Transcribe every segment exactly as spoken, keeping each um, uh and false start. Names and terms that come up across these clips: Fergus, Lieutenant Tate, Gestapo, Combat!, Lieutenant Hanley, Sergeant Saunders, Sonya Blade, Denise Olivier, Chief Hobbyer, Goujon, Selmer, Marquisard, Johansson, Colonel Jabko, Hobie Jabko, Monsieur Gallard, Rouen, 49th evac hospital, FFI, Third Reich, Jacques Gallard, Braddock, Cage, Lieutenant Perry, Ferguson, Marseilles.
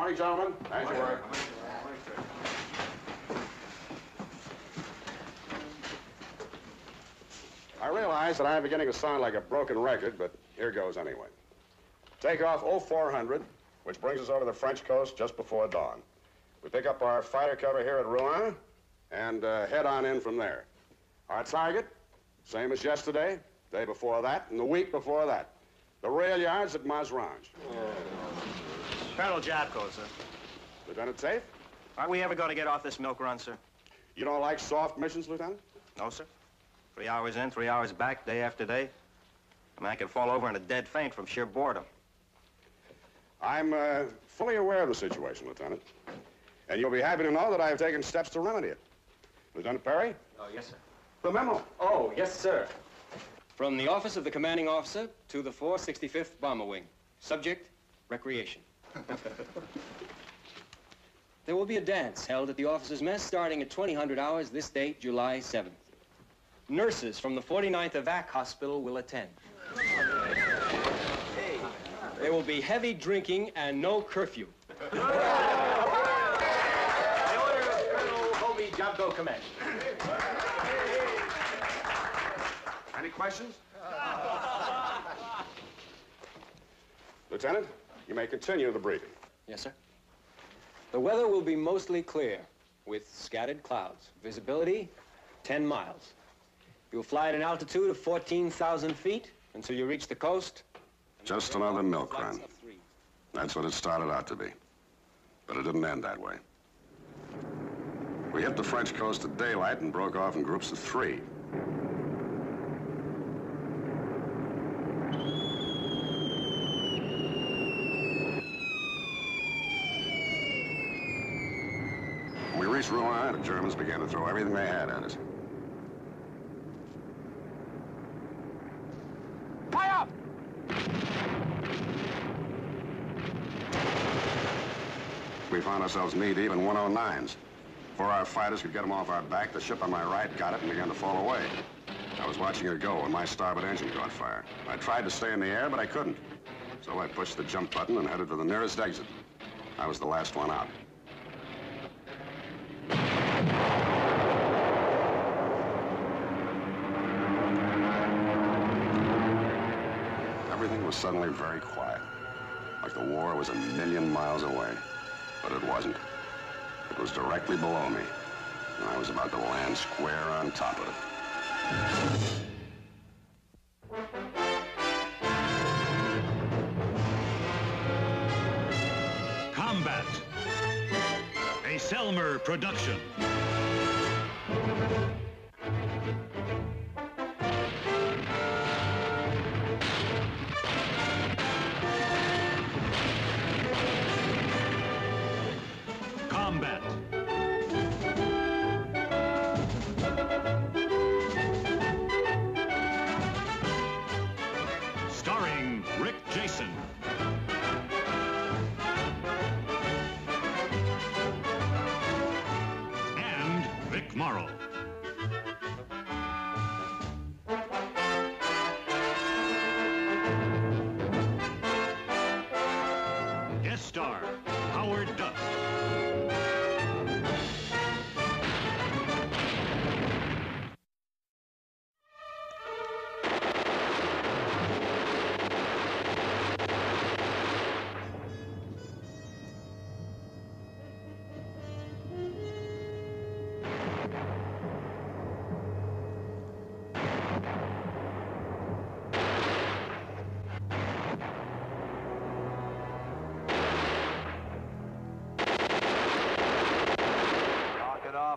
Morning, gentlemen. Nice work. I realize that I'm beginning to sound like a broken record, but here goes anyway. Take off oh four hundred, which brings us over the French coast just before dawn. We pick up our fighter cover here at Rouen and uh, head on in from there. Our target, same as yesterday, day before that, and the week before that. The rail yards at Marseilles. Oh. Colonel Jabko, sir. Lieutenant Tate? Aren't we ever going to get off this milk run, sir? You don't like soft missions, Lieutenant? No, sir. Three hours in, three hours back, day after day. I mean, I could fall over in a dead faint from sheer boredom. I'm uh, fully aware of the situation, Lieutenant. And you'll be happy to know that I have taken steps to remedy it. Lieutenant Perry? Oh, yes, sir. The memo. Oh, yes, sir. From the office of the commanding officer to the four sixty-fifth bomber wing. Subject, recreation. There will be a dance held at the officers' mess starting at twenty hundred hours this date, July seventh. Nurses from the forty-ninth evac hospital will attend. There will be heavy drinking and no curfew. The order of Colonel Hobbyer, Jabko command. Any questions? Lieutenant, you may continue the briefing. Yes, sir. The weather will be mostly clear with scattered clouds. Visibility, ten miles. You'll fly at an altitude of fourteen thousand feet until you reach the coast. Just another milk run. That's what it started out to be. But it didn't end that way. We hit the French coast at daylight and broke off in groups of three. Rouen, the Germans began to throw everything they had at us. Tie up! We found ourselves knee-deep in one oh nines. Before our fighters could get them off our back, the ship on my right got it and began to fall away. I was watching her go when my starboard engine caught fire. I tried to stay in the air, but I couldn't. So I pushed the jump button and headed for the nearest exit. I was the last one out. Everything was suddenly very quiet, like the war was a million miles away. But it wasn't. It was directly below me, and I was about to land square on top of it. Combat, a Selmer production.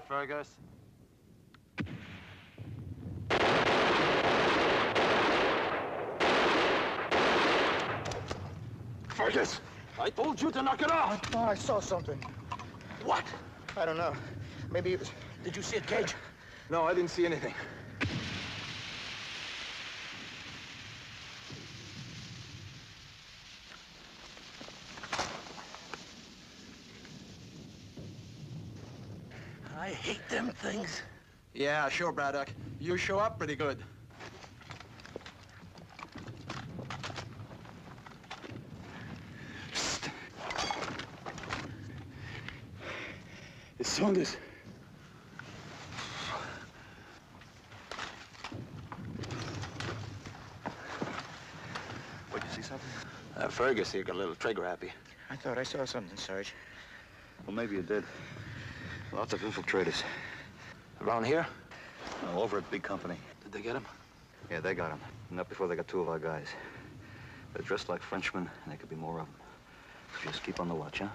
Fergus. Fergus, I told you to knock it off. I thought I saw something. What? I don't know. Maybe it was... Did you see it, Cage? No, I didn't see anything. I hate them things. Yeah, sure, Braddock. You show up pretty good. Psst. It's Saunders. What, you see something? Uh, Fergus here got a little trigger happy. I thought I saw something, Sarge. Well, maybe you did. Lots of infiltrators. Around here? No, over at Big Company. Did they get him? Yeah, they got him. Not before they got two of our guys. They're dressed like Frenchmen, and there could be more of them. So just keep on the watch, huh?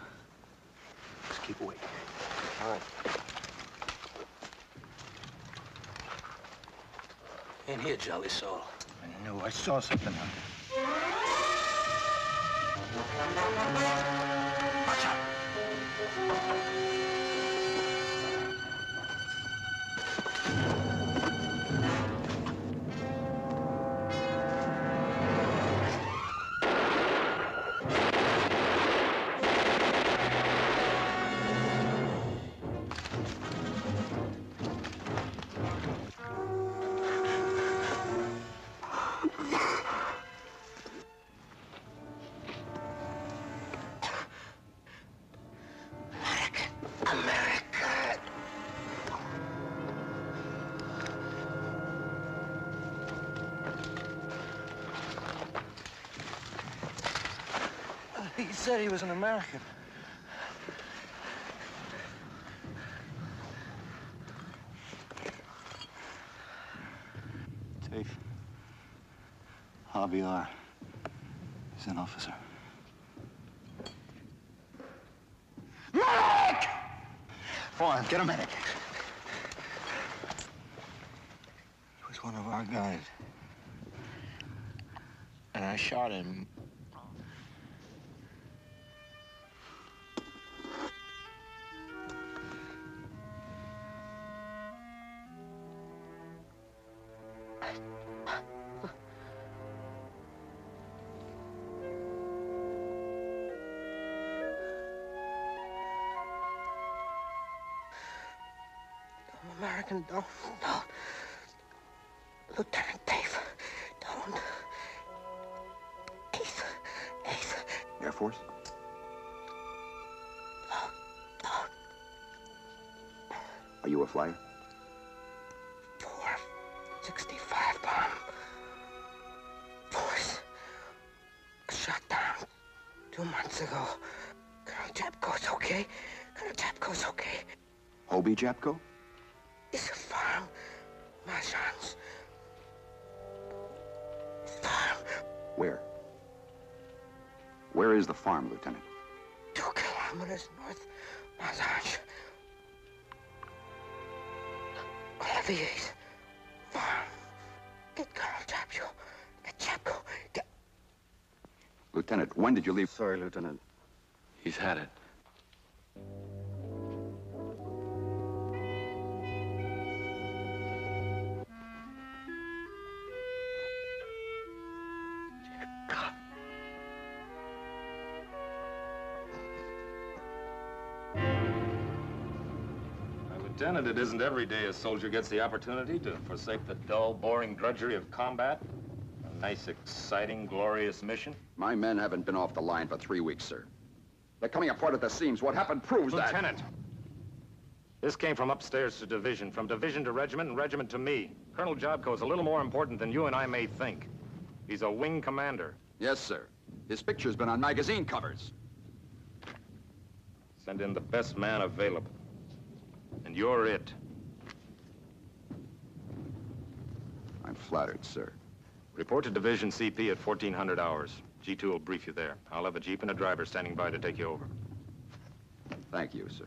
Just keep awake. All right. In here, jolly soul. I knew I saw something out there. Watch out. He said he was an American. Chief Hobbyer is an officer. Medic! Fine, get a medic. He was one of our guys. And I shot him. American, don't, don't. Lieutenant Tate, don't. Tate, Tate. Air Force? Don't, don't. Are you a flyer? four sixty-five bomb. Force. Shot down two months ago. Colonel Jabko's okay. Colonel Jabko's okay. Hobie Jabko? It's a farm, my sons. Farm. Where? Where is the farm, Lieutenant? Two kilometers north, my sons. Olivier's farm. Get Colonel Jabko. Get Jabko. Get... Lieutenant, when did you leave? Sorry, Lieutenant. He's had it. Lieutenant, it isn't every day a soldier gets the opportunity to forsake the dull, boring drudgery of combat. A nice, exciting, glorious mission. My men haven't been off the line for three weeks, sir. They're coming apart at the seams. What happened proves that. Lieutenant, this came from upstairs to division, from division to regiment, and regiment to me. Colonel Jabko is a little more important than you and I may think. He's a wing commander. Yes, sir. His picture's been on magazine covers. Send in the best man available. And you're it. I'm flattered, sir. Report to Division C P at fourteen hundred hours. G two will brief you there. I'll have a jeep and a driver standing by to take you over. Thank you, sir.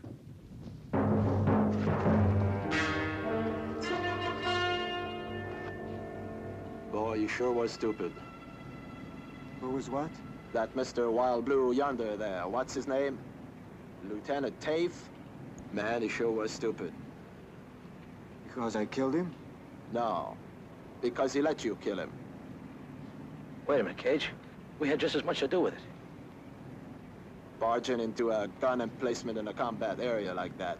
Boy, you sure was stupid. Who was what? That Mister Wild Blue yonder there. What's his name? Lieutenant Tate? Man, he sure was stupid. Because I killed him? No, because he let you kill him. Wait a minute, Cage. We had just as much to do with it. Barging into a gun emplacement in a combat area like that.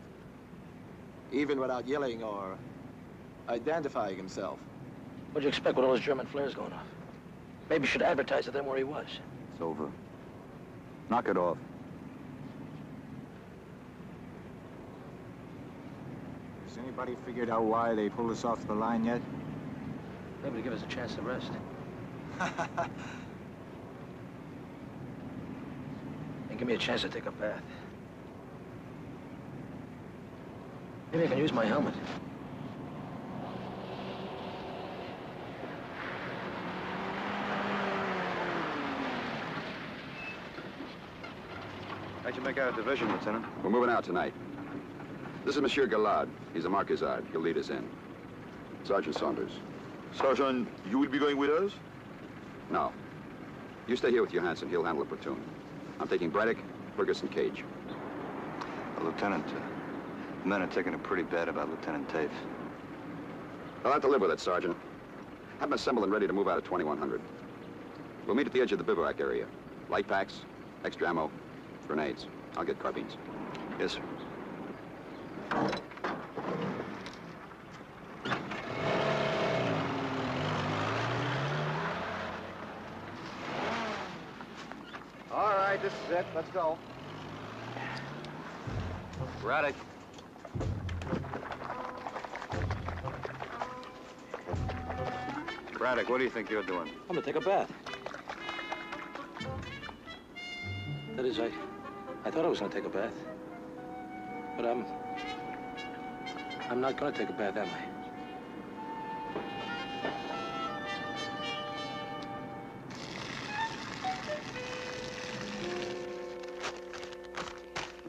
Even without yelling or identifying himself. What'd you expect with all those German flares going off? Maybe you should advertise to them where he was. It's over. Knock it off. Anybody figured out why they pulled us off the line yet? Maybe to give us a chance to rest. And give me a chance to take a bath. Maybe I can use my helmet. How'd you make out a division, Lieutenant? We're moving out tonight. This is Monsieur Gallard. He's a Marquisard. He'll lead us in. Sergeant Saunders. Sergeant, you will be going with us? No. You stay here with Johansson. He'll handle the platoon. I'm taking Braddock, Ferguson, Cage. Well, Lieutenant, uh, the men are taking it pretty bad about Lieutenant Tate. I'll have to live with it, Sergeant. Have them assembled and ready to move out at twenty-one hundred. We'll meet at the edge of the bivouac area. Light packs, extra ammo, grenades. I'll get carbines. Yes, sir. All right, this is it. Let's go. Braddock. Braddock, what do you think you're doing? I'm gonna take a bath. That is, I, I thought I was gonna take a bath, but I'm. I'm not going to take a bath, am I?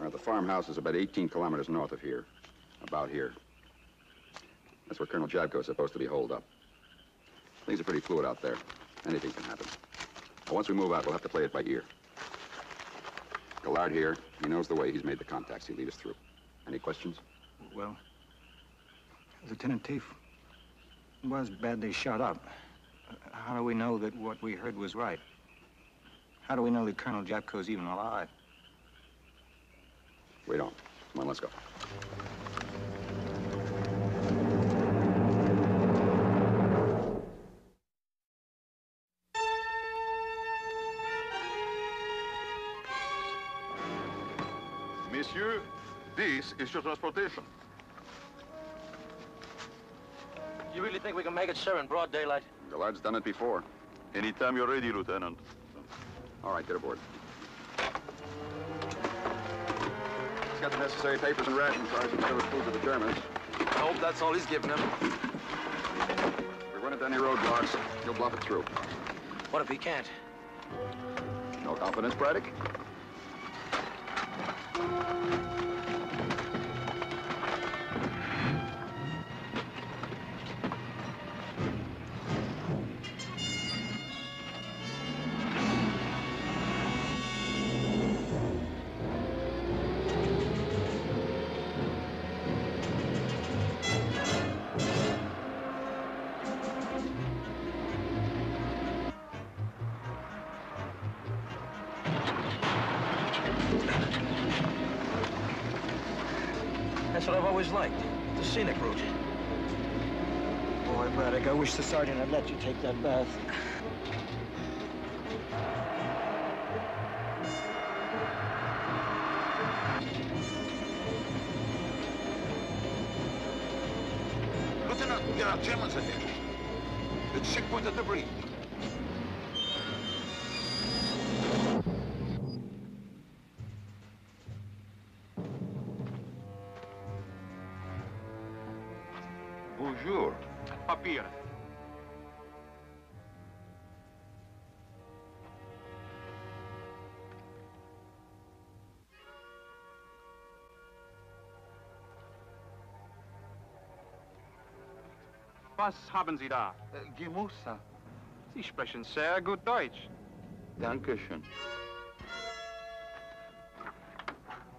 Uh, the farmhouse is about eighteen kilometers north of here, about here. That's where Colonel Jabko is supposed to be holed up. Things are pretty fluid out there. Anything can happen. Now, once we move out, we'll have to play it by ear. Gallard here, he knows the way. He's made the contacts. He'll lead us through. Any questions? Well. Lieutenant Tate was badly shot up. How do we know that what we heard was right? How do we know that Colonel Jabko's even alive? We don't. Come on, let's go. Monsieur, this is your transportation. You really think we can make it, sir, in broad daylight? Gallard's done it before. Anytime you're ready, Lieutenant. All right, get aboard. He's got the necessary papers and rations, Sergeant. There was food to the Germans. I hope that's all he's giving them. If we run into any roadblocks, he'll bluff it through. What if he can't? No confidence, Braddock? I wish the sergeant had let you take that bath. Lieutenant, there are Germans ahead. The checkpoint at the bridge. Bonjour. Papier. Was haben Sie da? Die Musa. Sie sprechen sehr gut Deutsch. Dankeschön.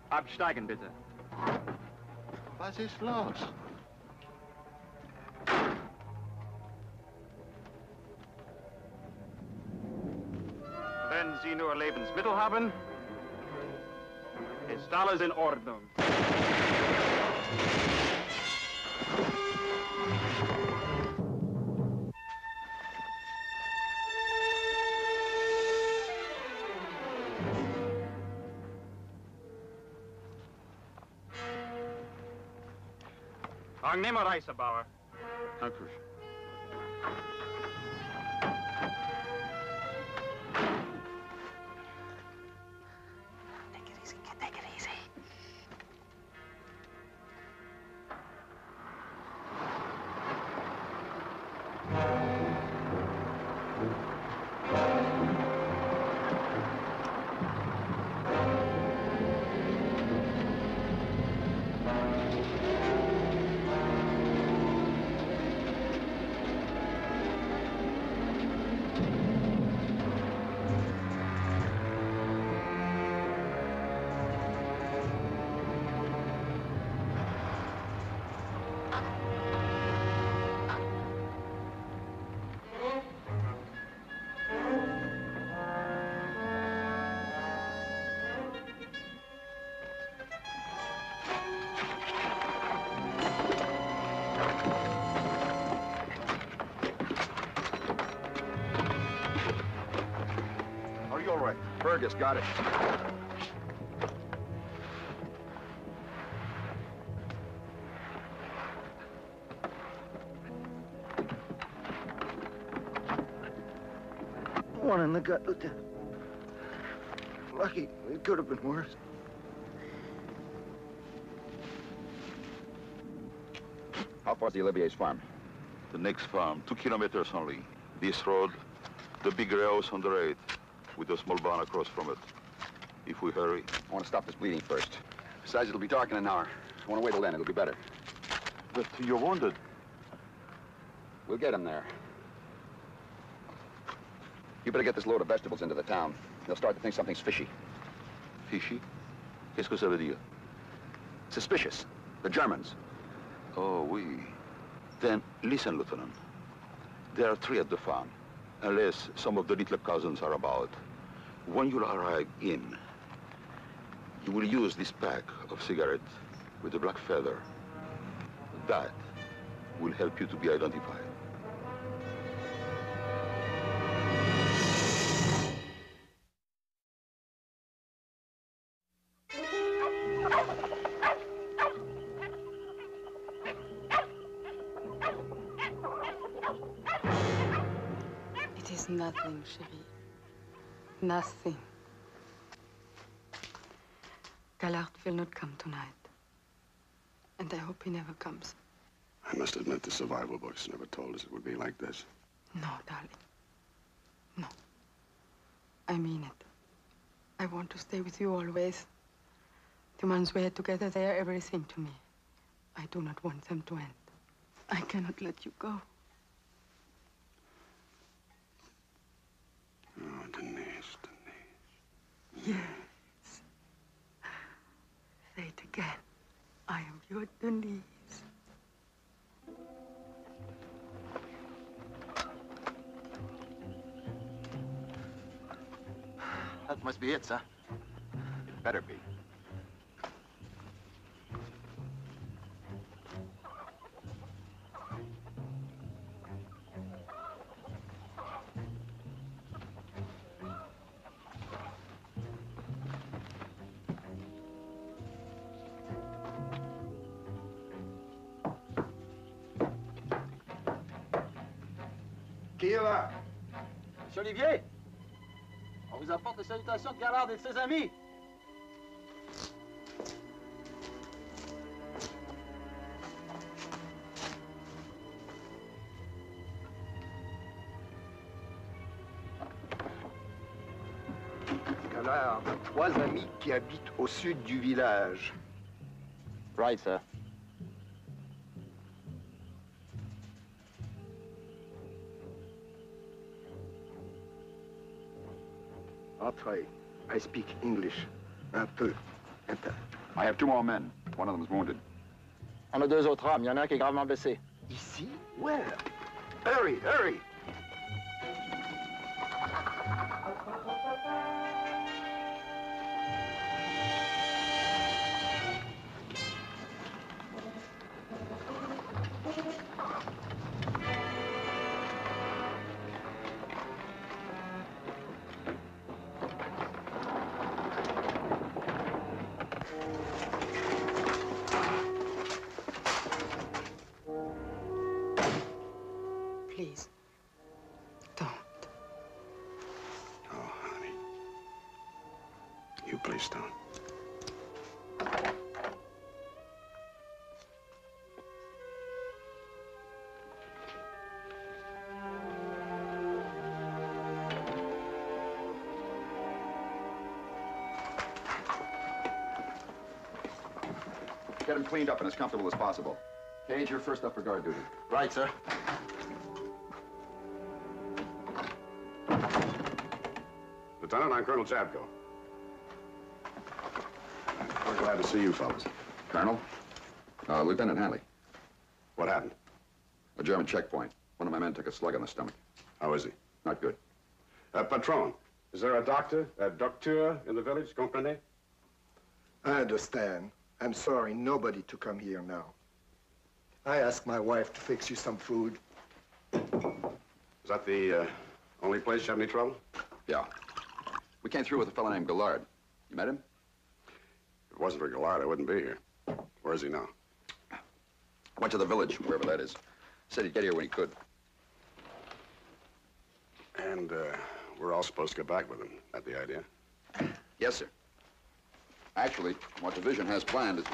Absteigen, bitte. Was ist los? Wenn Sie nur Lebensmittel haben, ist alles in Ordnung. Angnehmer Reisebauer. Danke. Take it easy, kid. Take it easy. Fergus, got it. One in the gut, Lieutenant. Lucky, it could have been worse. How far's the Olivier's farm? The next farm, two kilometers only. This road, the big house on the right. With a small barn across from it. If we hurry. I want to stop this bleeding first. Besides, it'll be dark in an hour. I want to wait till then. It'll be better. But you're wounded. We'll get him there. You better get this load of vegetables into the town. They'll start to think something's fishy. Fishy? Qu'est-ce que ça veut dire? Suspicious. The Germans. Oh, oui. Then, listen, Lieutenant. There are three at the farm. Unless some of the little cousins are about. When you arrive in, you will use this pack of cigarettes with the black feather. That will help you to be identified. Nothing, chérie. Nothing. Gallard will not come tonight. And I hope he never comes. I must admit the survival voice never told us it would be like this. No, darling. No. I mean it. I want to stay with you always. The months we had together, they are everything to me. I do not want them to end. I cannot let you go. Oh, Denise, Denise. Yes. Say it again. I am your Denise. That must be it, sir. It better be. Monsieur Olivier, on vous apporte les salutations de Gallard et de ses amis. Gallard a trois amis qui habitent au sud du village. Right, sir. I, I speak English. Un peu. Un peu. I have two more men. One of them is wounded. On a deux autres hommes. Il y en a un qui est gravement blessé. Ici? Where? Hurry, hurry! Cornerstone. Get him cleaned up and as comfortable as possible. Cage, you're first up for guard duty. Right, sir. Lieutenant, I'm Colonel Jabko. We're glad to see you fellas. Colonel, uh, Lieutenant Hanley. What happened? A German checkpoint. One of my men took a slug on the stomach. How is he? Not good. Uh, Patron, is there a doctor, a docteur in the village? Comprenez? I understand. I'm sorry, nobody to come here now. I asked my wife to fix you some food. Is that the uh, only place you have any trouble? Yeah. We came through with a fellow named Gallard. You met him? If it wasn't for Gallard, I wouldn't be here. Where is he now? Went to the village, wherever that is. Said he'd get here when he could. And uh, we're all supposed to go back with him. That the idea? Yes, sir. Actually, what the division has planned is...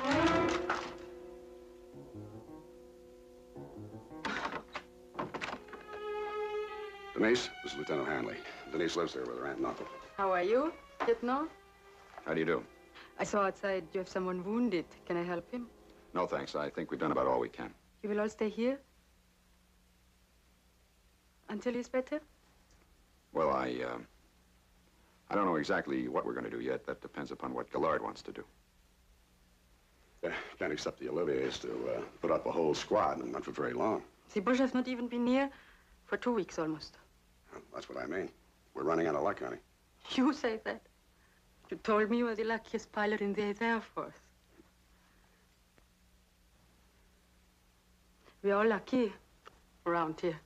Denise, this is Lieutenant Hanley. Denise lives there with her aunt and uncle. How are you, Lieutenant? How do you do? I saw outside you have someone wounded. Can I help him? No, thanks. I think we've done about all we can. You will all stay here? Until he's better? Well, I, uh, I don't know exactly what we're going to do yet. That depends upon what Gallard wants to do. Uh, can't accept the Olivier's to uh, put up a whole squad, and not for very long. The Bush has not even been here for two weeks almost. Well, that's what I mean. We're running out of luck, honey. You say that. You told me you were the luckiest pilot in the eighth Air Force. We're all lucky around here.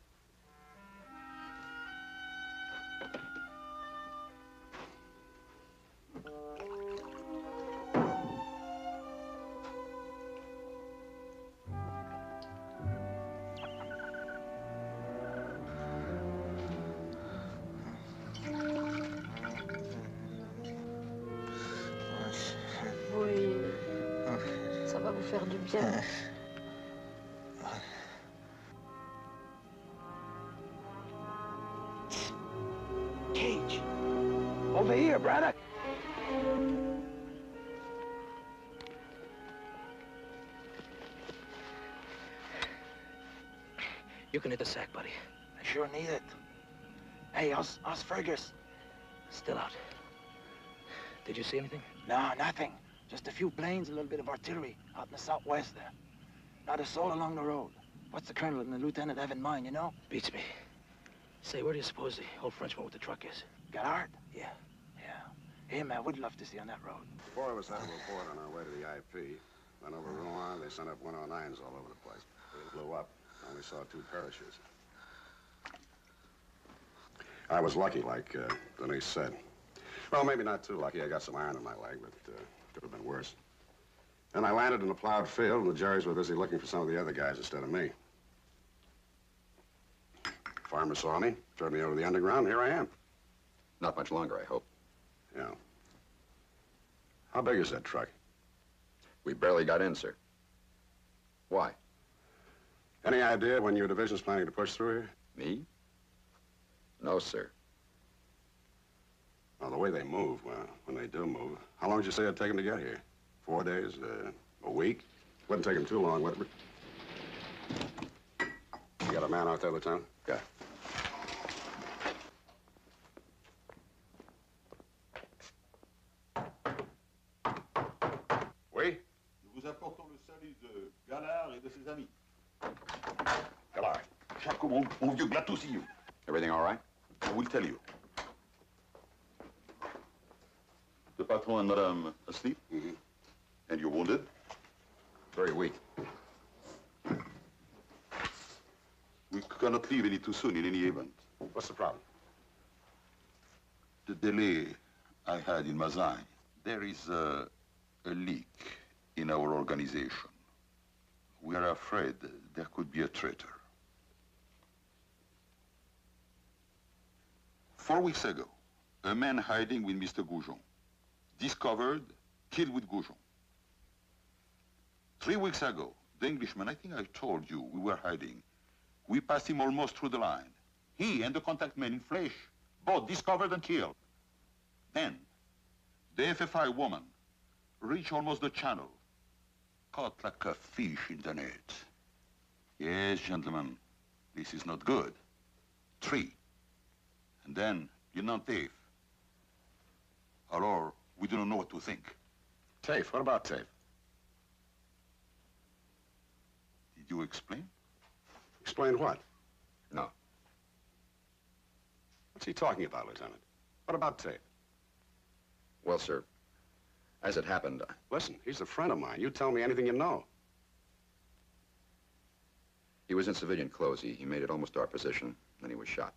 Cage. Over here, Braddock. You can hit the sack, buddy. I sure need it. Hey, how's, how's Fergus? Still out. Did you see anything? No, nothing. Just a few planes, a little bit of artillery out in the southwest there. Not a soul along the road. What's the colonel and the lieutenant have in mind, you know? Beats me. Say, where do you suppose the old Frenchman with the truck is? Gallard? Yeah. Yeah. Him, I would love to see on that road. The four of us had a report on our way to the I P. Went over Rouen, they sent up one oh nines all over the place. They blew up. Only saw two parachutes. I was lucky, like uh, Denise said. Well, maybe not too lucky. I got some iron in my leg, but... Uh, could have been worse. Then I landed in a plowed field, and the Jerrys were busy looking for some of the other guys instead of me. Farmer saw me, drove me over the underground, and here I am. Not much longer, I hope. Yeah. How big is that truck? We barely got in, sir. Why? Any idea when your division's planning to push through here? Me? No, sir. Well, the way they move, well, when they do move, how long did you say it'd take them to get here? Four days, uh, a week? Wouldn't take them too long, would it? You got a man out there, Lieutenant? Yeah. Oui? Nous vous apportons le salut de Gallard et de ses amis. Gallard, Jacques, mon vieux, glad to see you. Everything all right? I will tell you. The patron and madame asleep? Mm-hmm. And you're wounded? Very weak. We cannot leave any too soon in any event. What's the problem? The delay I had in Marseilles. There is a, a leak in our organization. We are afraid there could be a traitor. Four weeks ago, a man hiding with Mister Goujon discovered, killed with Goujon. Three weeks ago, the Englishman, I think I told you, we were hiding. We passed him almost through the line. He and the contact man in flesh, both discovered and killed. Then, the F F I woman reached almost the channel, caught like a fish in the net. Yes, gentlemen, this is not good. Three. And then, you know, Tate. Or we don't know what to think. Tate, what about Tate? Did you explain? Explain what? No. What's he talking about, Lieutenant? What about Tate? Well, sir, as it happened... I... Listen, he's a friend of mine. You tell me anything you know. He was in civilian clothes. He, he made it almost our position. Then he was shot.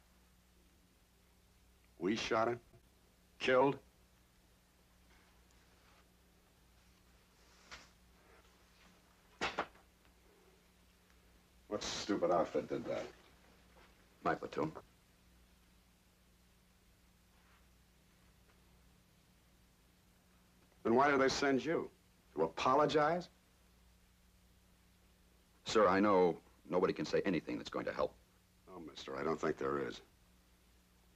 We shot him? Killed? What stupid outfit did that? My platoon. Then why did they send you? To apologize? Sir, I know nobody can say anything that's going to help. Oh, mister, I don't think there is.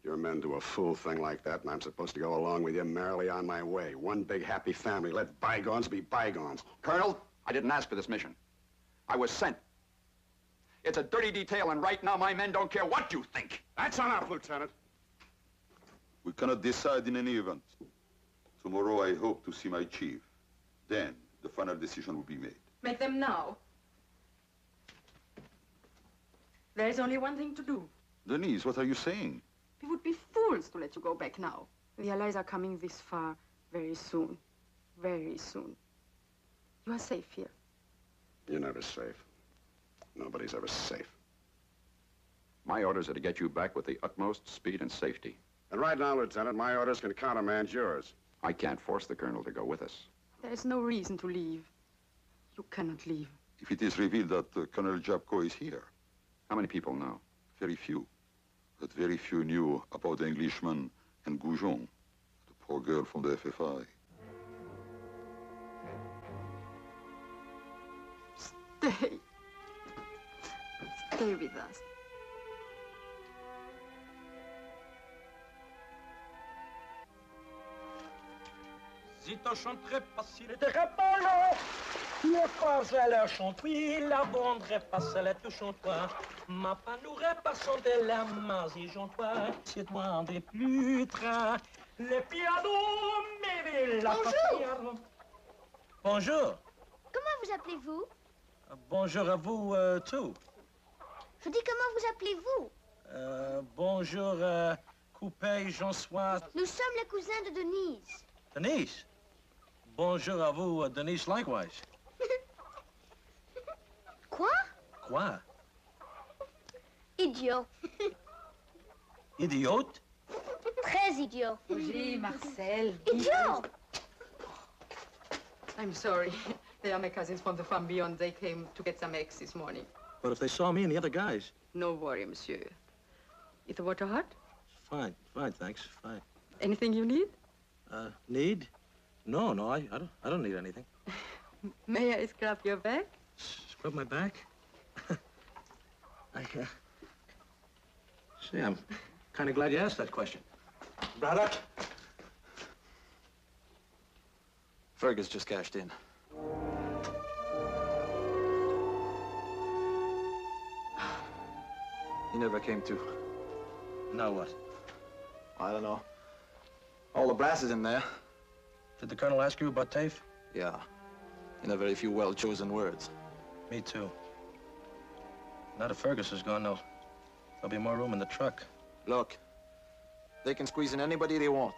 Your men do a fool thing like that, and I'm supposed to go along with you merrily on my way. One big happy family. Let bygones be bygones. Colonel, I didn't ask for this mission. I was sent. It's a dirty detail, and right now my men don't care what you think. That's enough, Lieutenant. We cannot decide in any event. Tomorrow I hope to see my chief. Then the final decision will be made. Make them now. There is only one thing to do. Denise, what are you saying? We would be fools to let you go back now. The Allies are coming this far very soon. Very soon. You are safe here. You're never safe. Nobody's ever safe. My orders are to get you back with the utmost speed and safety. And right now, Lieutenant, my orders can countermand yours. I can't force the colonel to go with us. There's no reason to leave. You cannot leave. If it is revealed that uh, Colonel Jabko is here. How many people know? Very few. But very few knew about the Englishman and Goujon, the poor girl from the F F I. Stay. Stay with us. Zito chanterait passé les dérapants, le corps elle a chanté, la bande repasse la touche en toi, ma panourait passant de la main, si j'en toi, c'est toi un des plus trains, le piano, mais la Bonjour. Bonjour. Comment vous appelez-vous? Bonjour à vous euh, tous. Je dis, comment vous appelez-vous? euh, Bonjour, euh, Coupé, Jean-Sois. Nous sommes les cousins de Denise. Denise? Bonjour à vous, uh, Denise, likewise. Quoi? Quoi? Idiot. Idiote? Très idiot. Roger, Marcel. Idiot! I'm sorry. They are my cousins from the farm beyond. They came to get some eggs this morning. But if they saw me and the other guys? No worry, monsieur. Is the water hot? Fine, fine, thanks, fine. Anything you need? Uh, need? No, no, I, I, don't, I don't need anything. May I scrub your back? Scrub my back? I, uh... See, I'm kind of glad you asked that question. Braddock? Fergus just cashed in. He never came to. Now what? I don't know. All the brass is in there. Did the colonel ask you about TAFE? Yeah. In a very few well-chosen words. Me too. Now that Fergus is gone, there'll, there'll be more room in the truck. Look, they can squeeze in anybody they want.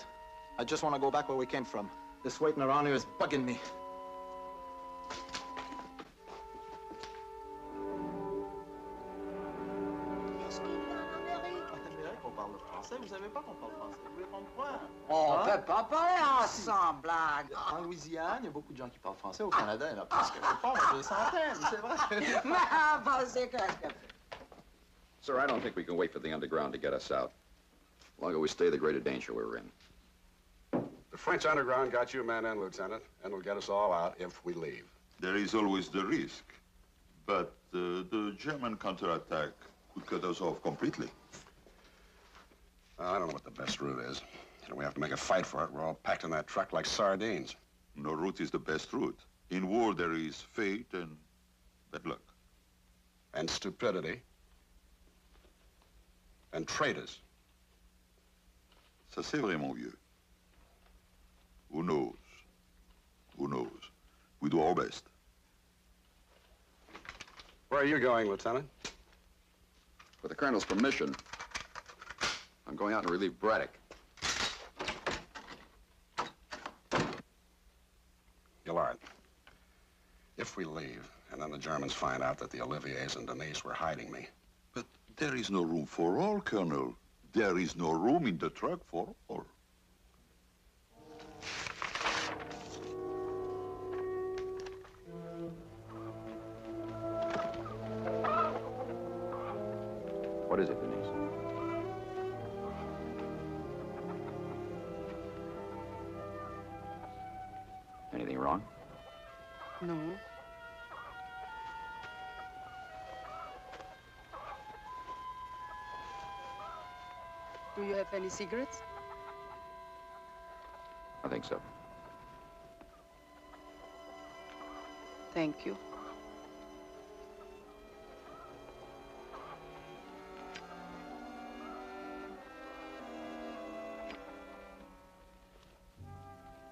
I just want to go back where we came from. This waiting around here is bugging me. On ne peut pas parler ensemble, blague. En Louisiane, il y a beaucoup de gens qui parlent français. Au Canada, il y en a presque pas, mais des centaines, c'est vrai. Sir, I don't think we can wait for the underground to get us out. The longer we stay, the greater danger we're in. The French underground got you, man, and Lieutenant, and will get us all out if we leave. There is always the risk, but uh, the German counterattack could cut us off completely. I don't know what the best route is. And we have to make a fight for it. We're all packed in that truck like sardines. No route is the best route. In war, there is fate and bad luck. And stupidity. And traitors. Ça, c'est vrai, mon vieux. Who knows? Who knows? We do our best. Where are you going, Lieutenant? With the Colonel's permission, I'm going out and relieve Braddock. Gallard, if we leave, and then the Germans find out that the Oliviers and Denise were hiding me. But there is no room for all, Colonel. There is no room in the truck for all. What is it, Denise? Anything wrong? No. Do you have any cigarettes? I think so. Thank you.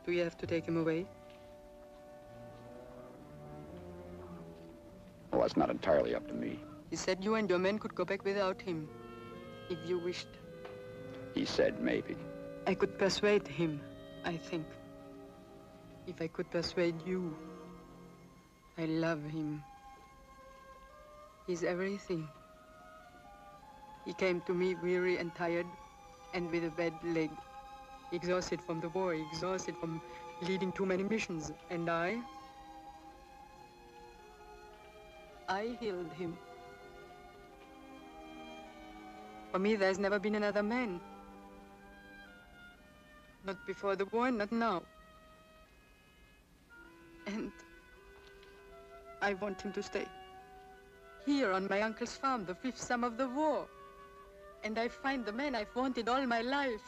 Do you have to take him away? Well, that's not entirely up to me. He said you and your men could go back without him, if you wished. He said maybe. I could persuade him, I think. If I could persuade you. I love him. He's everything. He came to me weary and tired, and with a bad leg. Exhausted from the war, exhausted from leading too many missions. And I? I healed him. For me, there's never been another man. Not before the war, not now. And I want him to stay. Here on my uncle's farm, the fifth summer of the war. And I find the man I've wanted all my life.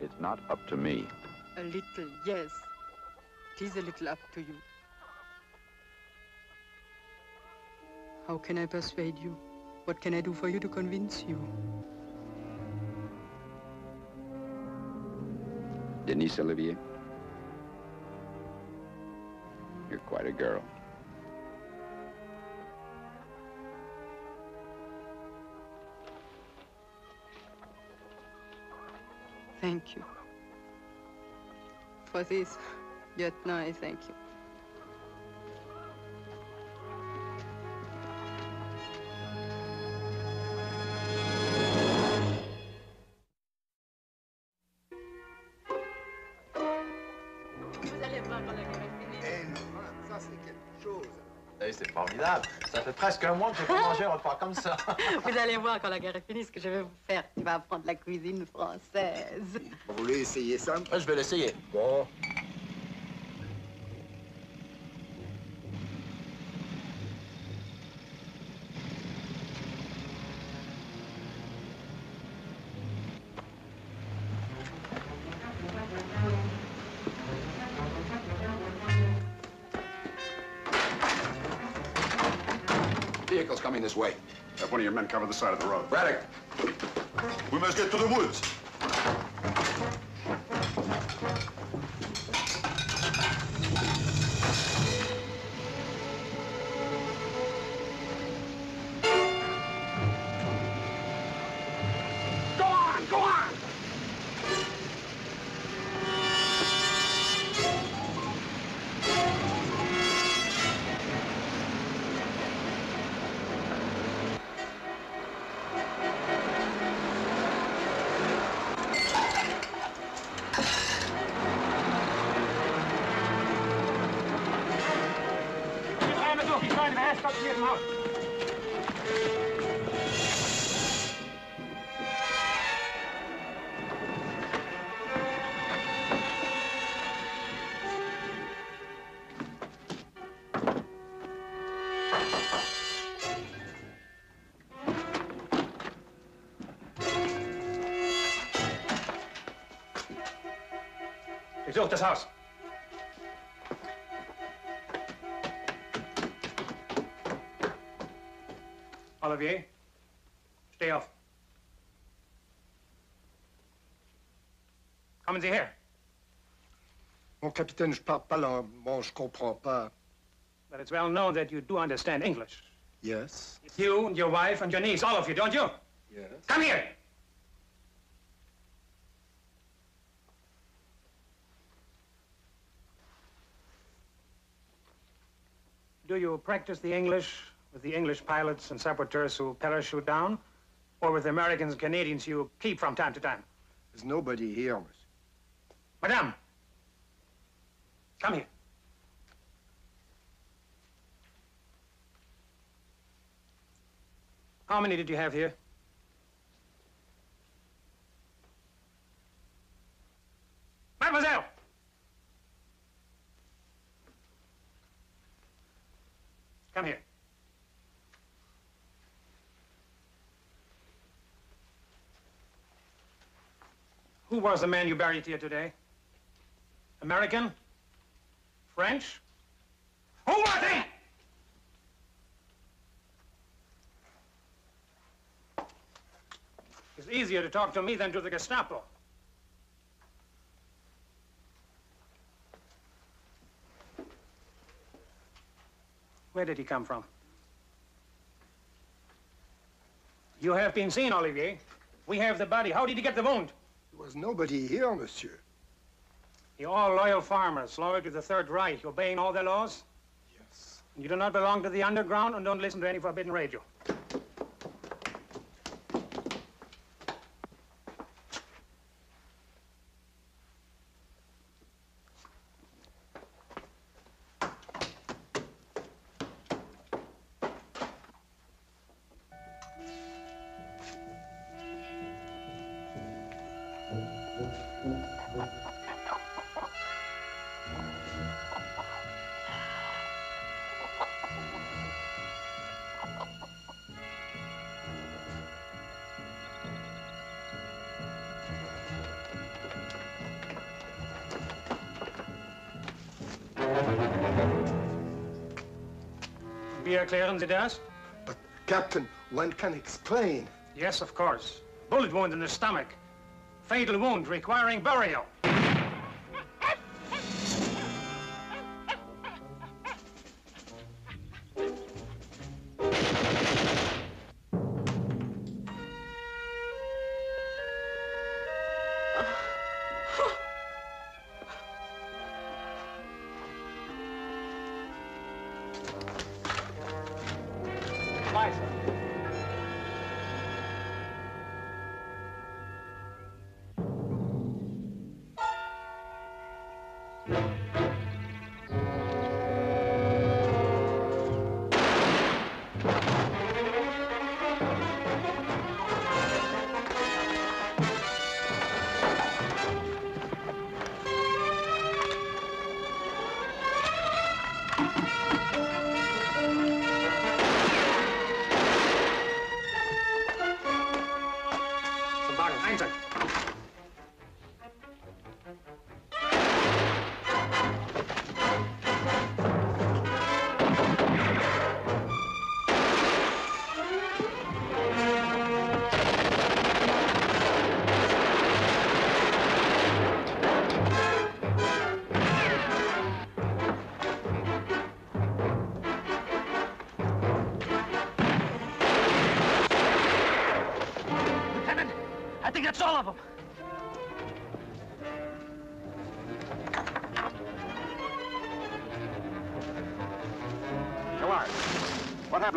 It's not up to me. A little, yes. It is a little up to you. How can I persuade you? What can I do for you to convince you? Denise Olivier, you're quite a girl. Thank you. For this, yet now I thank you. C'est formidable. Ça fait presque un mois que j'ai pas mangé un repas comme ça. Vous allez voir quand la guerre est finie ce que je vais vous faire. Tu vas apprendre la cuisine française. Vous voulez essayer ça? Je vais l'essayer. Bon. This way. Have one of your men cover the side of the road. Braddock, we must get to the woods. Ich suche das Haus. Olivier, steh auf. Kommen Sie her. Mon capitaine, je parle pas langue. Bon, je comprends pas. But it's well known that you do understand English. Yes. It's you and your wife and your niece, all of you, don't you? Yes. Come here. Do you practice the English with the English pilots and saboteurs who parachute down, or with Americans and Canadians you keep from time to time? There's nobody here, miss. Madame, come here. How many did you have here? Mademoiselle! Come here. Who was the man you buried here today? American? French? Who was he? It's easier to talk to me than to the Gestapo. Where did he come from? You have been seen, Olivier. We have the body. How did he get the wound? There was nobody here, monsieur. You're all loyal farmers, loyal to the Third Reich, obeying all their laws? Yes. And you do not belong to the underground and don't listen to any forbidden radio. Erklären Sie das? But, Captain, one can explain. Yes, of course. Bullet wound in the stomach. Fatal wound requiring burial.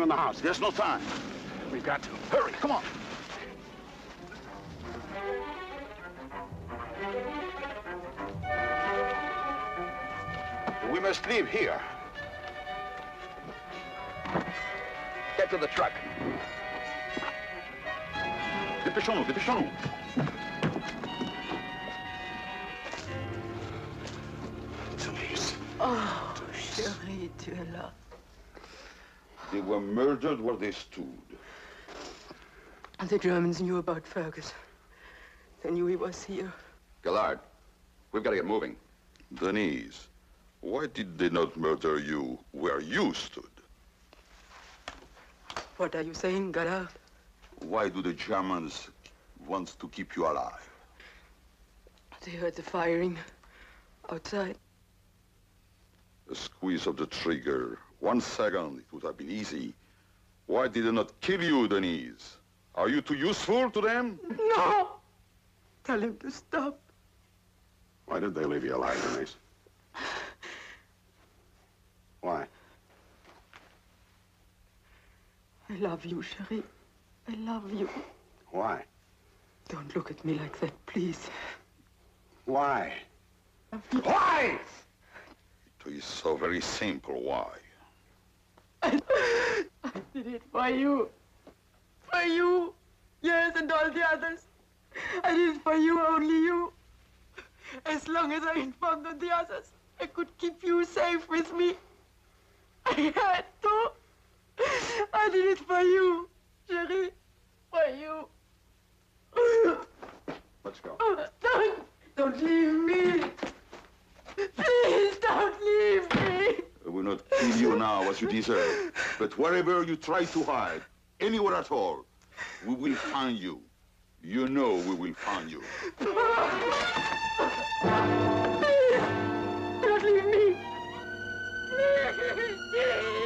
In the house. There's no time. We've got to. Hurry, come on. We must leave here. Get to the truck. Dépêchons-nous, dépêchons-nous. Denise. Oh, chérie, tu es là. They were murdered where they stood. The Germans knew about Fergus. They knew he was here. Gallard, we've got to get moving. Denise, why did they not murder you where you stood? What are you saying, Gallard? Why do the Germans want to keep you alive? They heard the firing outside. A squeeze of the trigger. One second, it would have been easy. Why did they not kill you, Denise? Are you too useful to them? No! Tell him to stop. Why did they leave you alive, Denise? Why? I love you, Cherie. I love you. Why? Don't look at me like that, please. Why? Why? It is so very simple, why? I, I did it for you. For you. Yes, and all the others. I did it for you, only you. As long as I informed on the others, I could keep you safe with me. I had to. I did it for you, Cherie. For you. Let's go. Oh, don't, don't leave me. Please don't leave me. I will not kill you now as you deserve. But wherever you try to hide, anywhere at all, we will find you. You know we will find you. Please, don't leave me. Please, please, please.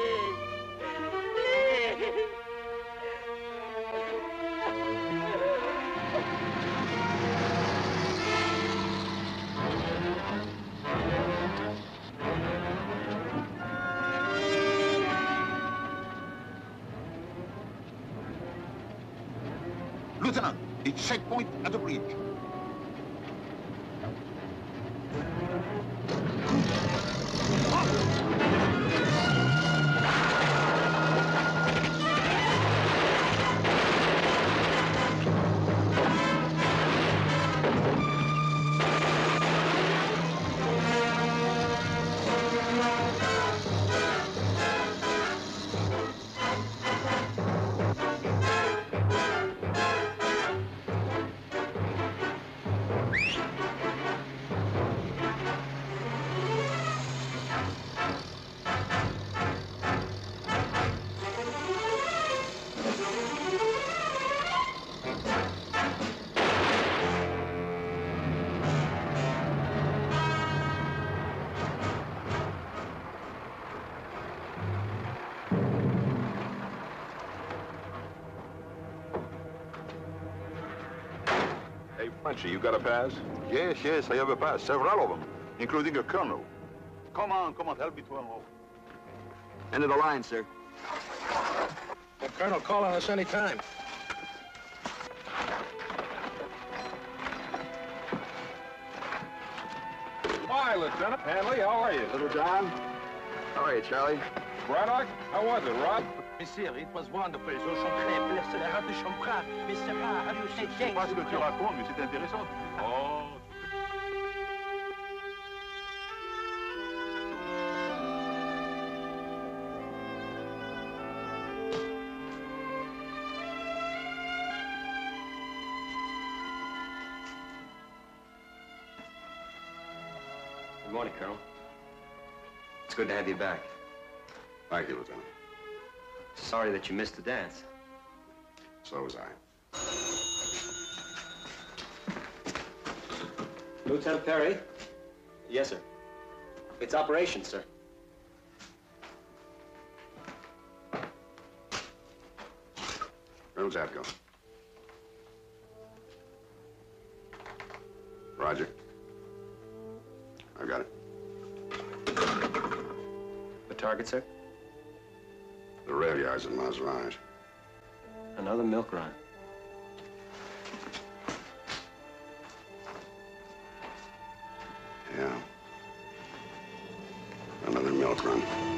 Lieutenant, it's checkpoint at the bridge. You got a pass? Yes, yes, I have a pass. Several of them, including a colonel. Come on, come on, help me to unload. End of the line, sir. The colonel call on us any time. Hi, Lieutenant Hanley, how are you? Little John. How are you, Charlie? Braddock, how was it, Rod? Monsieur, it was wonderful. So champagne, blessed, I had the champagne. Monsieur, how do you say thanks? Je sais pas ce que tu racontes, mais c'est intéressant. Oh. Good morning, Colonel. It's good to have you back. Thank you, Lieutenant. Sorry that you missed the dance. So was I. Lieutenant Perry? Yes, sir. It's operations, sir. Colonel Jabko. Roger. I've got it. The target, sir? The rail yards in Marseilles. Another milk run. Yeah. Another milk run.